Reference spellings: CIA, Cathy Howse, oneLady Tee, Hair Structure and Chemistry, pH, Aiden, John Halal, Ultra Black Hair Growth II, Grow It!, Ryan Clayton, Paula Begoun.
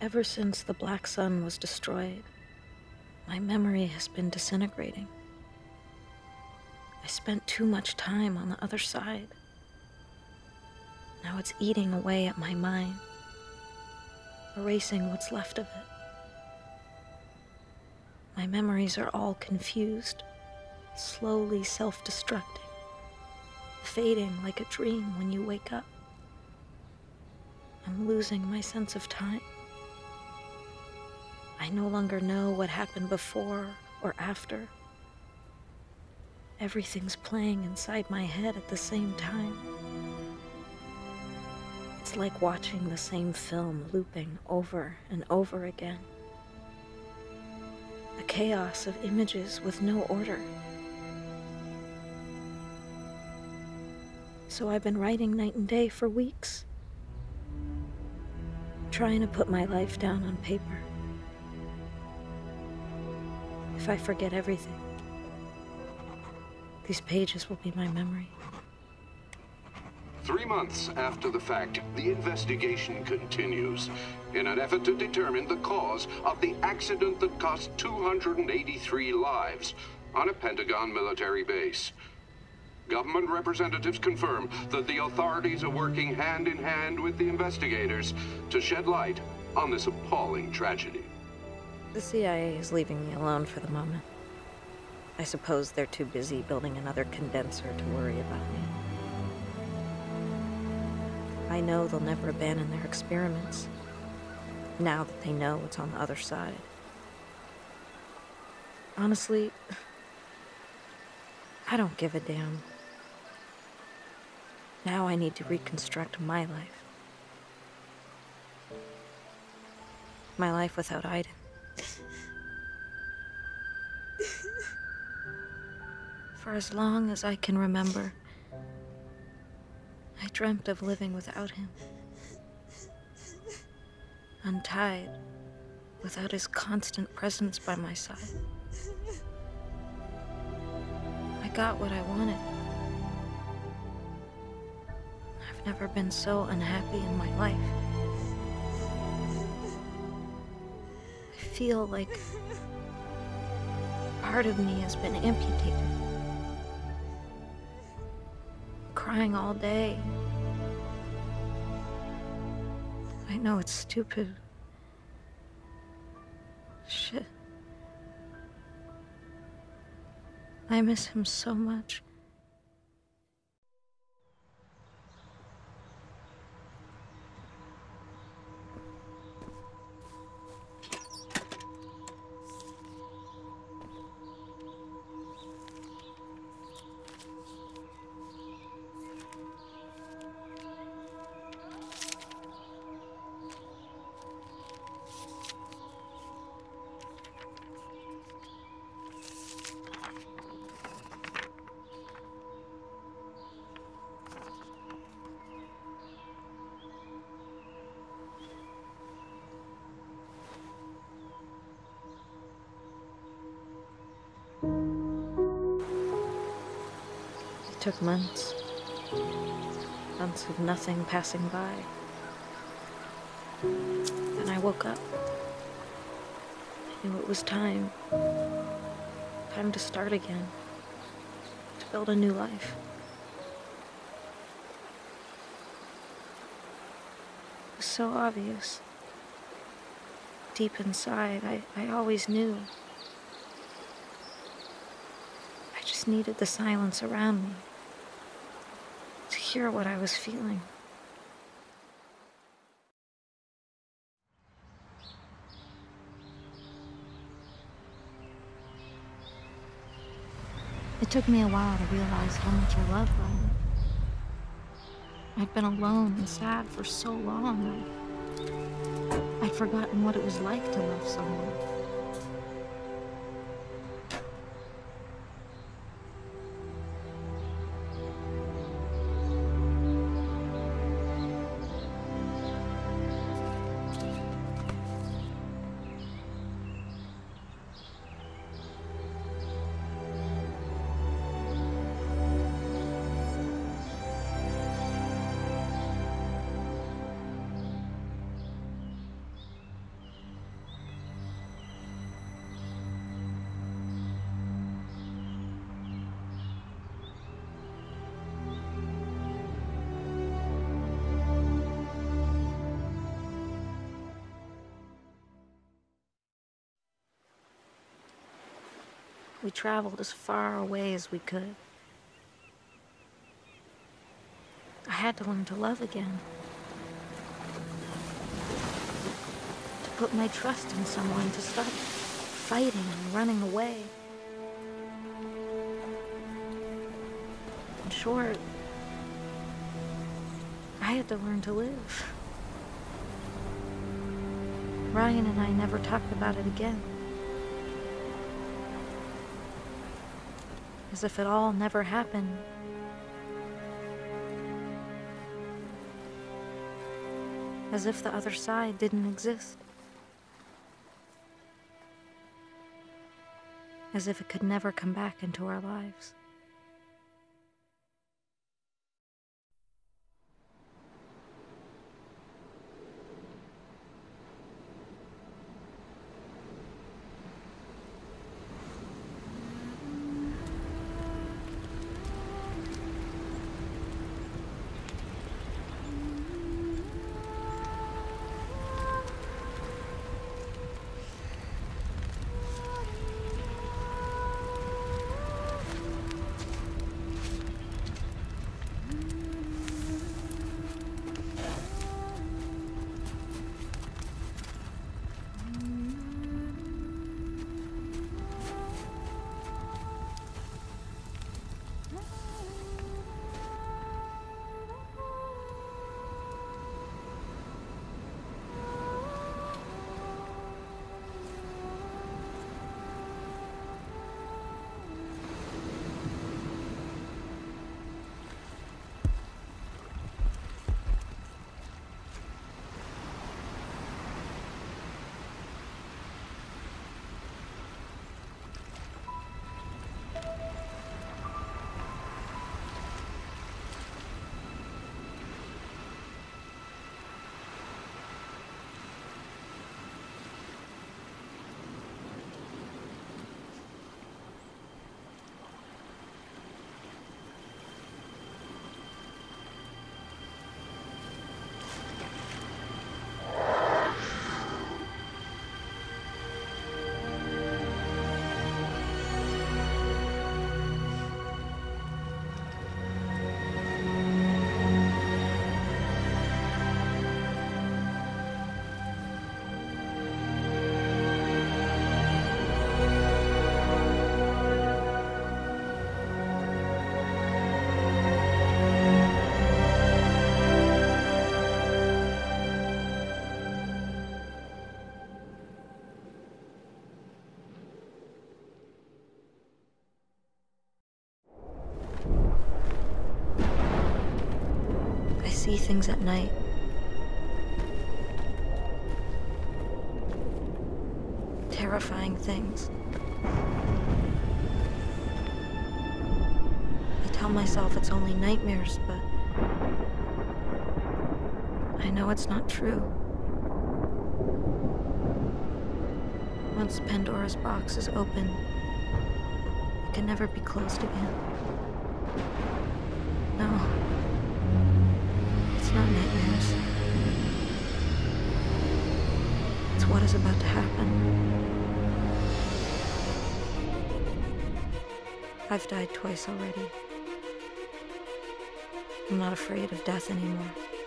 Ever since the Black Sun was destroyed, my memory has been disintegrating. I spent too much time on the other side. Now it's eating away at my mind, erasing what's left of it. My memories are all confused, slowly self-destructing, fading like a dream when you wake up. I'm losing my sense of time. I no longer know what happened before or after. Everything's playing inside my head at the same time. It's like watching the same film looping over and over again. A chaos of images with no order. So I've been writing night and day for weeks, trying to put my life down on paper. If I forget everything, these pages will be my memory. 3 months after the fact, the investigation continues in an effort to determine the cause of the accident that cost 283 lives on a Pentagon military base. Government representatives confirm that the authorities are working hand in hand with the investigators to shed light on this appalling tragedy. The CIA is leaving me alone for the moment. I suppose they're too busy building another condenser to worry about me. I know they'll never abandon their experiments, now that they know what's on the other side. Honestly, I don't give a damn. Now I need to reconstruct my life. My life without Aiden. For as long as I can remember, I dreamt of living without him. Untied, without his constant presence by my side. I got what I wanted. I've never been so unhappy in my life. I feel like part of me has been amputated. Crying all day. I know it's stupid. Shit. I miss him so much. It took months. Months of nothing passing by. Then I woke up. I knew it was time. Time to start again. To build a new life. It was so obvious. Deep inside, I always knew. I just needed the silence around me. Hear what I was feeling. It took me a while to realize how much I loved Ryan. I'd been alone and sad for so long. I'd forgotten what it was like to love someone. We traveled as far away as we could. I had to learn to love again. To put my trust in someone, to stop fighting and running away. In short, I had to learn to live. Ryan and I never talked about it again. As if it all never happened. As if the other side didn't exist. As if it could never come back into our lives. See things at night. Terrifying things. I tell myself it's only nightmares, but I know it's not true. Once Pandora's box is open, it can never be closed again. No. It's not nightmares. It's what is about to happen. I've died twice already. I'm not afraid of death anymore.